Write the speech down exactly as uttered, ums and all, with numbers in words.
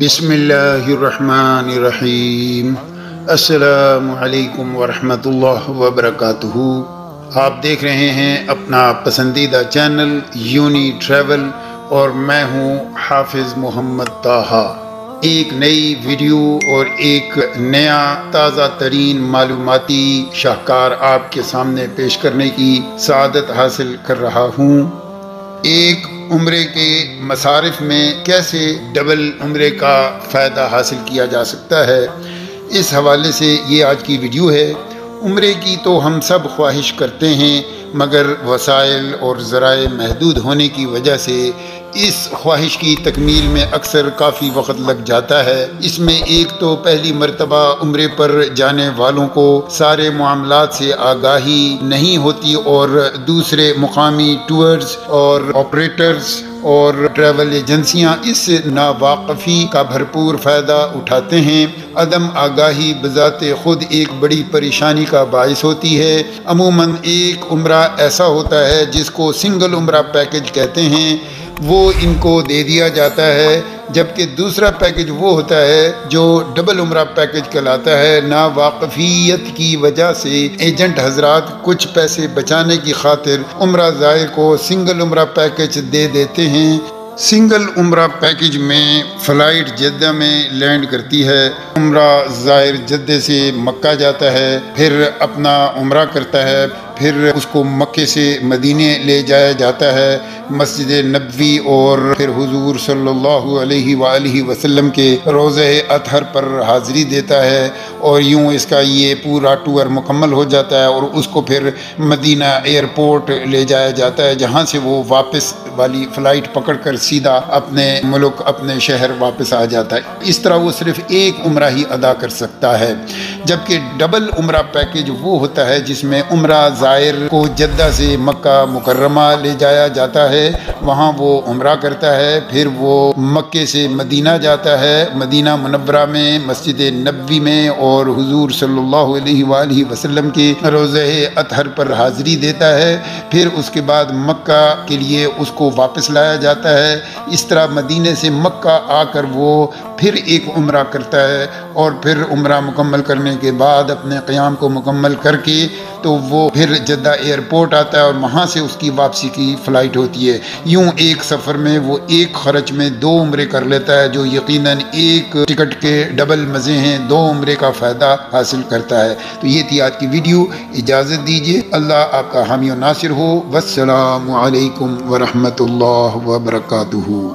بسم اللہ الرحمن الرحیم، السلام علیکم ورحمۃ اللہ وبرکاتہ۔ آپ دیکھ رہے ہیں اپنا پسندیدہ چینل یونی ٹریول اور میں ہوں حافظ محمد تاہا۔ ایک نئی ویڈیو اور ایک نیا تازہ ترین معلوماتی شاہکار آپ کے سامنے پیش کرنے کی سعادت حاصل کر رہا ہوں۔ ایک عمرے کے مصارف میں کیسے ڈبل عمرے کا فائدہ حاصل کیا جا سکتا ہے، اس حوالے سے یہ آج کی ویڈیو ہے۔ عمرے کی تو ہم سب خواہش کرتے ہیں، مگر وسائل اور ذرائع محدود ہونے کی وجہ سے اس خواہش کی تکمیل میں اکثر کافی وقت لگ جاتا ہے۔ اس میں ایک تو پہلی مرتبہ عمرے پر جانے والوں کو سارے معاملات سے آگاہی نہیں ہوتی، اور دوسرے مقامی ٹورز اور آپریٹرز اور ٹریول ایجنسیاں اس ناواقفی کا بھرپور فائدہ اٹھاتے ہیں۔ عدم آگاہی بذات خود ایک بڑی پریشانی کا باعث ہوتی ہے۔ عموماً ایک عمرہ ایسا ہوتا ہے جس کو سنگل عمرہ پیکج کہتے ہیں، وہ ان کو دے دیا جاتا ہے، جبکہ دوسرا پیکج وہ ہوتا ہے جو ڈبل عمرہ پیکج کہلاتا ہے۔ ناواقفیت کی وجہ سے ایجنٹ حضرات کچھ پیسے بچانے کی خاطر عمرہ زائر کو سنگل عمرہ پیکج دے دیتے ہیں۔ سنگل عمرہ پیکج میں فلائٹ جدہ میں لینڈ کرتی ہے، عمرہ زائر جدہ سے مکہ جاتا ہے، پھر اپنا عمرہ کرتا ہے، پھر اس کو مکہ سے مدینے لے جایا جاتا ہے، مسجد نبوی اور پھر حضور صلی اللہ علیہ وآلہ وسلم کے روضہ اطہر پر حاضری دیتا ہے، اور یوں اس کا یہ پورا ٹور مکمل ہو جاتا ہے، اور اس کو پھر مدینہ ایئرپورٹ لے جایا جاتا ہے، جہاں سے وہ واپس والی فلائٹ پکڑ کر سیدھا اپنے ملک اپنے شہر واپس آ جاتا ہے۔ اس طرح وہ صرف ایک عمرہ ہی ادا کر سکتا ہے، جبکہ ڈبل عمرہ پیکج وہ ہوتا ہے جس میں عمرہ زائر کو جدہ سے مکہ مکرمہ لے جایا جاتا ہے، وہاں وہ عمرہ کرتا ہے، پھر وہ مکہ سے مدینہ جاتا ہے، مدینہ منورہ میں مسجد نبوی میں اور حضور صلی اللہ علیہ وآلہ وسلم کے روضہ اطہر پر حاضری دیتا ہے، پھر اس کے بعد مکہ کے لیے اس کو واپس لایا جاتا ہے۔ اس طرح مدینے سے مکہ آ کر وہ پھر ایک عمرہ کرتا ہے، اور پھر عمرہ مکمل کرنے کے بعد اپنے قیام کو مکمل کر کے تو وہ پھر جدہ ایئرپورٹ آتا ہے، اور وہاں سے اس کی واپسی کی فلائٹ ہوتی ہے۔ یوں ایک سفر میں وہ ایک خرچ میں دو عمرے کر لیتا ہے، جو یقیناً ایک ٹکٹ کے ڈبل مزے ہیں، دو عمرے کا فائدہ حاصل کرتا ہے۔ تو یہ تھی آج کی ویڈیو، اجازت دیجیے، اللہ آپ کا حامی و ناصر ہو۔ والسلام علیکم ورحمۃ اللہ وبرکاتہ۔